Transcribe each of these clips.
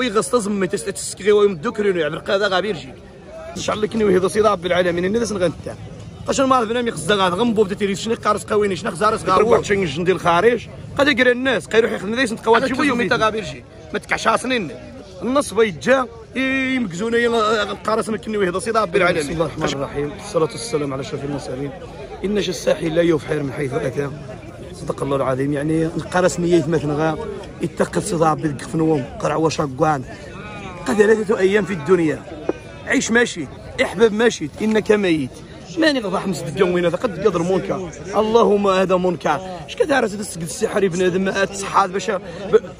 ويغصتزم ما تسكري ويمدوكري ويعبر قاذا غا بيرجي شعلكني ويهض سي رب العالمين الناس غنتا قاش ما عرفنا مي خزا غنبوب دا تيري شني قارص قويني شني خزارس غارو تشنج ندير الخارج قد يقرا الناس كيروح يخدم ليس نتقوا تجيبو يومي تا غا بيرجي ما تكعشاصنين النص بيتجا يمكزوني القارص مكني ويهض سي رب العالمين. بسم الله الرحمن الرحيم والصلاه والسلام على اشرف المرسلين. ان الساحل لا يفحر من حيث اتى صدق الله العظيم. يعني القرص نية مثلا غا يتقل صداع بالقفنوم قرع وشقوان قد 3 أيام في الدنيا عيش ماشي احبب ماشي انك ميت ماني غضا حمس الجوينه قد قدر منكر اللهم هذا منكر اش كتعرف تسقد السحر بنادم تصحاد باش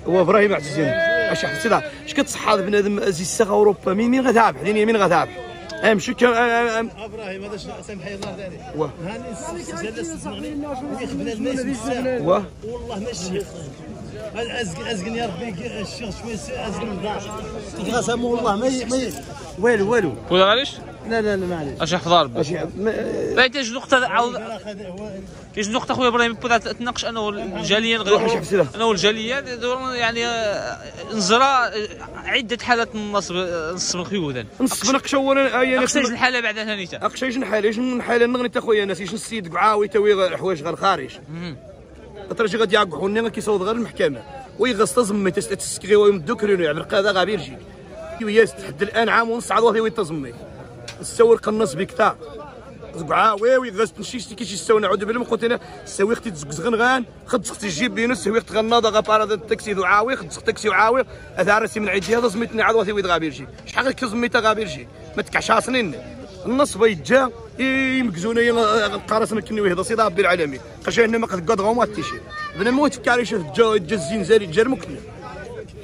وابراهيم عزيزين اش حسيت اش كتصحاد بنادم زي الساغه اوروبا مين غتعب حنين يمين غتعب امشيك ابراهيم هذا سامحي الله داري واه واه والله ماشي ازقن يا ربي الشيخ شويه ازقن الدار تغاسم والله ما والو والو ولا علاش لا معليش اش يحفظها ربي بعد تجي نقطه عاود تجي نقطه خويا ابراهيم تناقش انا والجاليه نغير انا والجاليه يعني نزرى عده حالات من نصب خيودا نصب نقشوا انا اقشيج الحاله بعد ثانيته اقشيج الحاله شنو حاله نغني تا خويا انا شنو السيد قعاوي تاوي الحوايج غير الخارج ترجي غادي يعقحوا لنا كيصوت غير المحكمه ويغصتزم ما تسكري ويمدوكري يعبر قاذا غا بيرجي وياس تحدى الان عام ونص عاد واحد ويتزمي السور قنص بكتا زقعا وي غاس تنشيشتي كي تستونا عود بالم قلت انا سوي اختي تزقزغن غان خد زختي جيب بينو سوي اختي غناضه غا باراد التاكسي وعاوي خد زخت تاكسي وعاوي هذا راسي من عيدي هذا سميتني عاد واثي ويد غابيرجي شحال غير كزميتها غابيرجي ما تكعشاصنين النص بيتجا يمكزوني القراص مكني ويهض سي ربي العالمين قاش هنا ما قد غوما تيشي بنا ما تفكر يشوف الجا الزنزاني جا المكني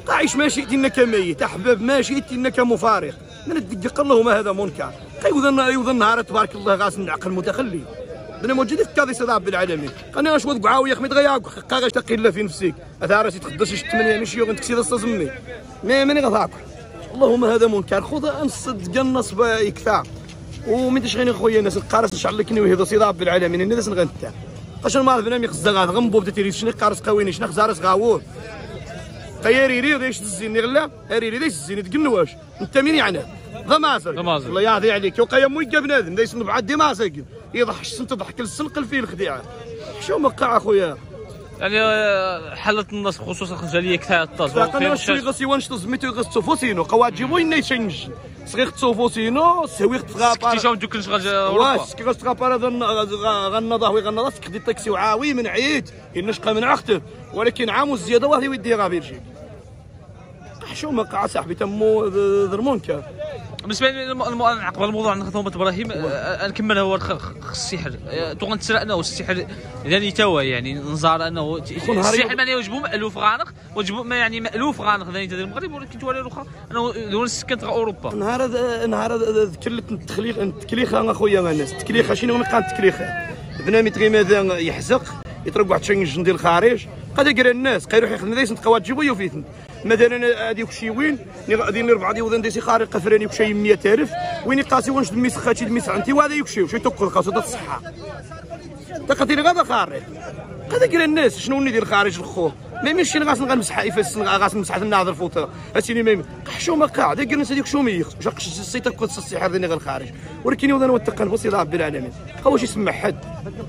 عايش ماشي دينا كميت احباب ماشي دينا كمفارق من الدقيق اللهم هذا منكر يوض النهار تبارك الله غاس العقل متخلي انا موجود في كاضي سيدي رب العالمين انا واش وض قعاوي يا خميت غيا غاش تقي لا في نفسك اثا راسي تخدش 8 مشي غنتكسي لصا زمي ماني غضاك اللهم هذا منكر خذ انصد النص يكفى ومن تشغيني خويا الناس القارص نشعلكني ويهض سيدي رب العالمين الناس غنتا قاش ما عرفنا مي خزا غنبوب دا تيري شني قارص قويني شني خزارس غاور طياريري دايش الزين غلا هاريري دايش الزين تقنواش انت مين يعني ضمازل الله يهدي عليك وقا يا مويكا بنادم دايش نبعث دي مازاكل يضحك تضحك السلق الفيل الخديعه شو مقع اخويا يعني حلت الناس خصوصا الجاليه كثار الطاز انا واش غاسي وانش تزميتو غاس تصوفوسينو قوا تجيبو لنا يشنج صغير تصوفوسينو سويق تغابار كي جاو دوك نشغل واش كي غاس تغابار غنضه ويغنضه تخدي الطاكسي وعاوي من عيد النشقه من عختك ولكن عام الزياده واحد يودي غابيرجي شو مقع صاحبي تمو ذرمونكا بالنسبه لي قبل الموضوع نخدموا ابراهيم نكمل هو السحر تو غنتسرى انه السحر يعني توا يعني نزار انه السحر معناه يجبو مالوف غانق وجبو يعني مالوف غانق ذاني تاع المغرب ولكن توالي الاخرى انه دول سكنت اوروبا نهار ذكرت التخليق التكليخه اخويا الناس التكليخه شنو نقال التكليخه بنامي تري ماذا يحزق يطرق واحد شنج ندير الخارج قد يقرا الناس كيروح يخدم ليس نتقوا تجيبو يوفيتن مثلا هذيك شي وين غادي ربعه ديال ديسي خارق فراني كشي 100000 وين قاسي واش دميس خاتي دميس عندي وهذا يكشي شي توكل قاسو تاع الصحه تقدير غدا خارق قد يقرا الناس شنو ندير خارج الخو ما يمشي غاس غنمسح ايفاس غاس نمسح الناظر فوت هاتيني ما حشومه قاعده قال الناس هذيك شومي شقش السيطه كنت السحر ديالي غالخارج ولكن وضن وتقن بسيط ربي العالمين واش يسمع حد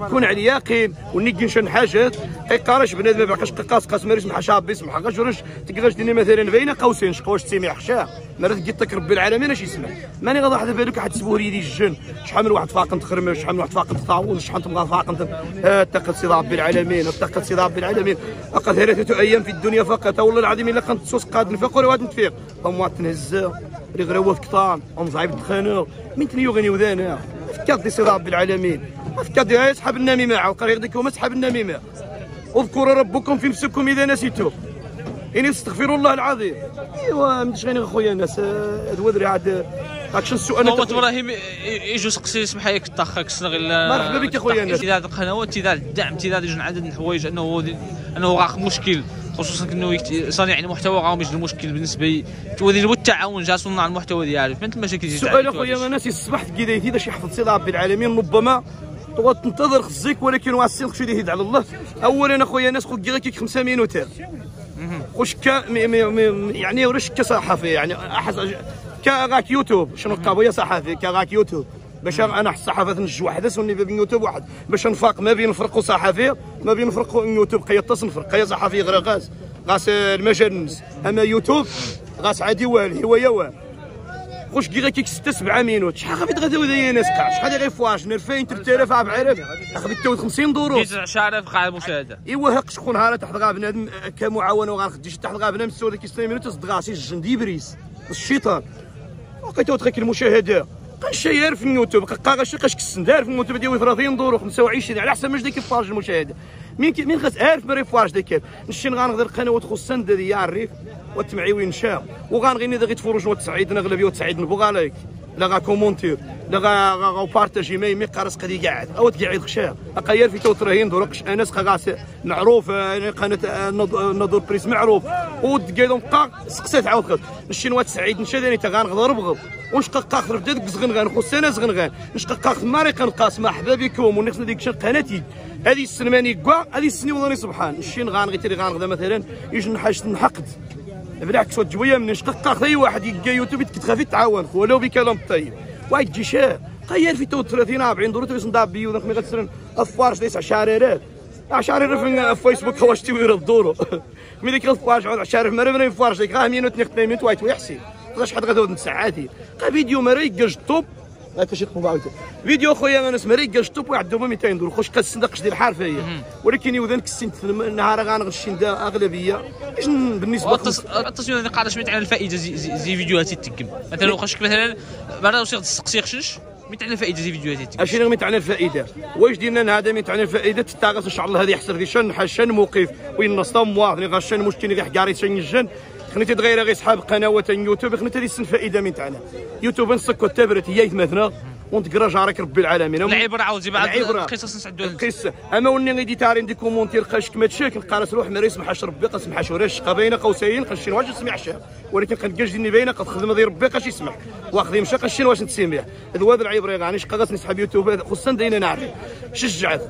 كون على يقين ونجي شن حاجات قيقارش بنادم ما باقاش قاص ما يسمح شابي يسمح غاش ورش تقراش ديني مثلا بين قوسين شقوش تسمي حشاه ما راه ربي العالمين اش يسمع ماني غاض واحد بالك واحد سبور يدي الجن شحال من واحد فاقم تخرم شحال من واحد فاقم تطاول شحال تبغى فاقم تقل سيدي ربي العالمين تقل سيدي ربي العالمين اقل 3 أيام في الدنيا فقط والله العظيم الا كانت الصوص قاد نفقر وهاد نتفيق اموات تنهزا اللي غراوه في كطان ومزعيب الدخانه من تنيو غني وذانا فكرت لي سيدي رب العالمين فكرت يا اصحاب النميمه وقال يغديكم اصحاب النميمه اذكروا ربكم في نفسكم اذا نسيتم اني استغفر الله العظيم ايوا مش غير خويا الناس هاد ودري عاد هادشي السؤال هو ابراهيم يجو سقسي سمح لك الطخ خصنا غير مرحبا بك خويا الناس امتداد القنوات امتداد الدعم امتداد يجون عدد من الحوايج انه غاق مشكل خصوصا انه صانع المحتوى راهم يجد المشكل بالنسبه تولي التعاون جا صناع المحتوى ديالو فهمت المشاكل ديال السؤال اخويا الناس الصباح كيدايتي باش يحفظ سي ربي العالمين ربما تنتظر خصيك ولكن واصلك شي يهد على الله اولا اخويا الناس خو كي غير 5 مينوت وش يعني ورش كصحفي يعني احس كراك يوتيوب شنو قابوية صحفي كراك يوتيوب باش انا الصحافه نجوج وحدس وني بين يوتيوب واحد باش نفاق ما بين نفرقوا صحفي ما بين نفرقوا يوتيوب قيطس نفرق قيا صحفي غرقاس غاس المجال نس اما يوتيوب غاس عادي وال هوايه وال واش كي غيك 6 7 مينوت شحال خفيت غادي ودي ناس قاع شحال غير فواش 2000 3000 4000 خفيت تو 50 دورو 19000 قاع مشاهده ايوا هاك شكون نهار تحت غا بنادم كمعاونه وغنخديش تحت غا بنادم سولك 6 مينوت صدغاسي الجندي بريس الشيطان وقيتو تخيك المشاهده قاش يار في اليوتيوب قاش كسن دار في اليوتيوب ديال 30 دور و25 على حسب ما جديك الفارج المشاهده مين خاص عارف ما ريفارج ديك نشي غنغدر القنوات خصنا ديال الريف والتمعيوي نشا وغنغني دغيا تفرجوا تسعيد نغلبيه وتسعيد نبوغاليك لا غا كومونتير لا غا بارطاجي مي قرص قدي قاعد او تقعد غشا اقير في توترهين دركش انس قاس معروف قناه الناظور بريس معروف ودقيدهم قا سقسات عاود الشينوات سعيد نشا داني تا غنغضر بغض ونشقق قاخر بدا ديك زغنغان خص انا زغنغان نشقق قاخ ماريق نقاس مرحبا بكم ونخص ديك قناتي هذه السلماني كاع هذه السني وضني سبحان الشين غنغيتي غنغدا مثلا يجي نحاش نحقد بالعكس وتجويه من شقق اي واحد يلقى يوتيوب تخافي تعاون ولو بكلام طيب واحد تجي شاه قير في 30 40 درهم باش ندابي وداك مي غتسرن افارش ديس 10000 10000 في فيسبوك واش تيوير الدورو ملي كنفارج 10000 مرمرين فارج لك راه 102 مينوت وايت ويحسي شحال غادي نسعاتي قا فيديو ما ريقاش الطوب هاكاش يقبوا عاوتاني فيديو خويا انس ما ريقاش الطوب واحد دوما 200 درهم خوش قا الصندقش ديال الحرفيه ولكن يوذن كسيت النهار غنغشي ندا اغلبيه بالنسبه التصوير اللي قاعده شميت على الفائده زي فيديوهاتي تكم مثلا وخشك مثلا برا وصيغ تسقسي خشش ميت على الفائده زي فيديوهاتي تكم اش اللي ميت على الفائده واش ديرنا هذا ميت على الفائده تتاغس ان شاء الله هذه يحسر في شن حشن موقف وين نصم واضني غشن مشكل غير حكاري شن الجن خنيتي تغير غير صحاب قنوات يوتيوب خنيتي السن فائده من تاعنا يوتيوب نسكو التابرت هي يتمثنا ونتقرا جارك ربي العالمين العبره عاوتاني بعد القصص نسعدو القصه اما ولي غادي تاري ندي كومونتير قاشك ما تشاكل قارس روح ما يسمحش ربي قاش يسمحش ولا الشقه بين قوسين قاش واش نسمع الشاب ولكن قاش ديني باينه قاش خدمه ديال ربي قاش يسمح واخذ يمشي قاش واش نتسمع الواد العبري غانيش قاش نسحب يوتيوب خصنا دينا نعرف شجعت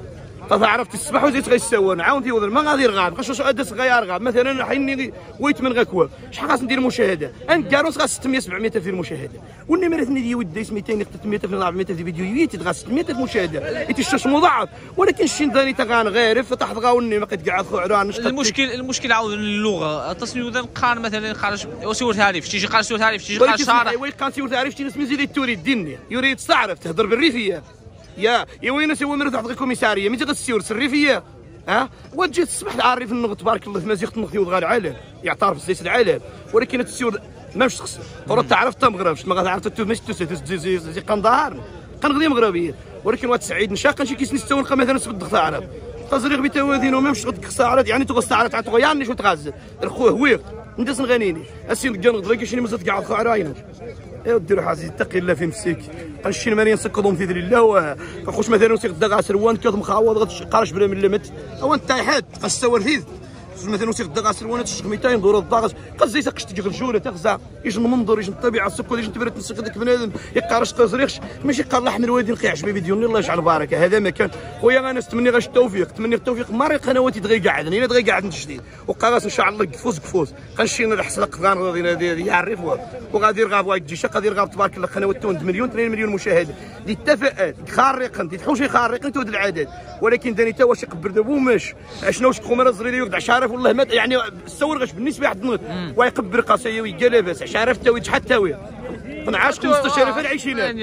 عرفت الصباح وزيت غيساوى نعاون ديال ما غادي رغاد قاش ادس غيار غاد مثلا حيني ويت من غكوا شحال خاص ندير مشاهده انكاروس غا 600 700 في المشاهده والنمره ثاني ديال ود 200 300 في 400 في فيديو يتي غا 600 مشاهده يتشاش مضاعف ولكن الشين ثاني تا غنغير فتح غاوني ما قد قعد على المشكل عاود اللغه التصوير ذا قان مثلا خرج وسور تعريف تيجي قال سور تعريف تيجي قال شارع وي كان سور تعريف تي نسمي زيد التوري ديني يريد تعرف تهضر بالريفيه يا وين سوا مرات تحت الكوميساريه متى غتسير الريفيه ها وتجي الصبح العارف النغط تبارك الله في مزيغ النغطي وغا العالم يعترف الزيت العالم ولكن تسير ماش تخص ترى تعرف تا مغربش ما غتعرف تا ماشي تزي قندار قنغدي مغربيه ولكن واد سعيد نشاق شي كيس نستوى نلقى مثلا سبد الضغط عرب تزريغ بتوازين ومامش غدك ساعات يعني تغص ساعات عطوا يعني شو تغزل الخو هويق ندس نغنيني السين كان غدرك شي مازال كاع الخو عراينا ايوا ديروا حاجه تقي الله في نفسك قنشين ماني نسكضهم في ذل الله قنخش مثلا نسيق الدا غا سروان كات مخاوض غتقارش بلا من لمت او انت حد قسور فيز مثلا نسيق الدا غا سروان تشق 200 دور الضغط قزي سقش تجي غنجوله تغزا يجي المنظر يجي الطبيعه السكر يجي تبرد نسيق داك بنادم يقارش تزريخش ماشي قال احمد الوالدين قيعجبني فيديو الله يجعل البركه هذا ما كان خويا انا نتمنى غاش التوفيق تمنى التوفيق ماري قنواتي دغيا قاعد انا دغيا قاعد نشديد وقراس ان شاء الله قفوز قنشين الحسلق غادي يعرف وغادي يرغب واحد الجيشه غادي يرغب تبارك الله قنوات تون 1 مليون 2 مليون مشاهده للتفاءات خارقا تحوشي خارقا تود العدد ولكن داني تا واش يقبل بوماش شنو واش تقوم راه الزريري يقعد عشارف والله ما يعني الصور غاش بالنسبه واحد النوت ويقبل قصيه ويلقى لاباس عشارف تا ويتحط تا وي نعاش 15000 العيشينات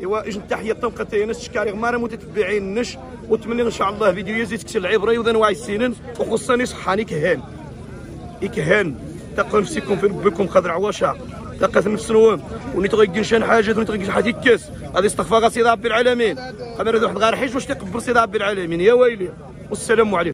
ايوا اجن تحيه طنقتي ناس الشكاري غمار متتبعين النش وتمنى ان شاء الله فيديو يزيد تكسر العبره وذنواع السنن وخصني صحاني كهان يكهان تقوا نفسكم في ربكم خضر عواشا تلقات نفسهم ونتغير شان حاجات ونتغير حاجات كاس غادي استغفر ربي العالمين غادي واحد غير حيت واش تقبر سي ربي العالمين يا ويلي والسلام عليكم.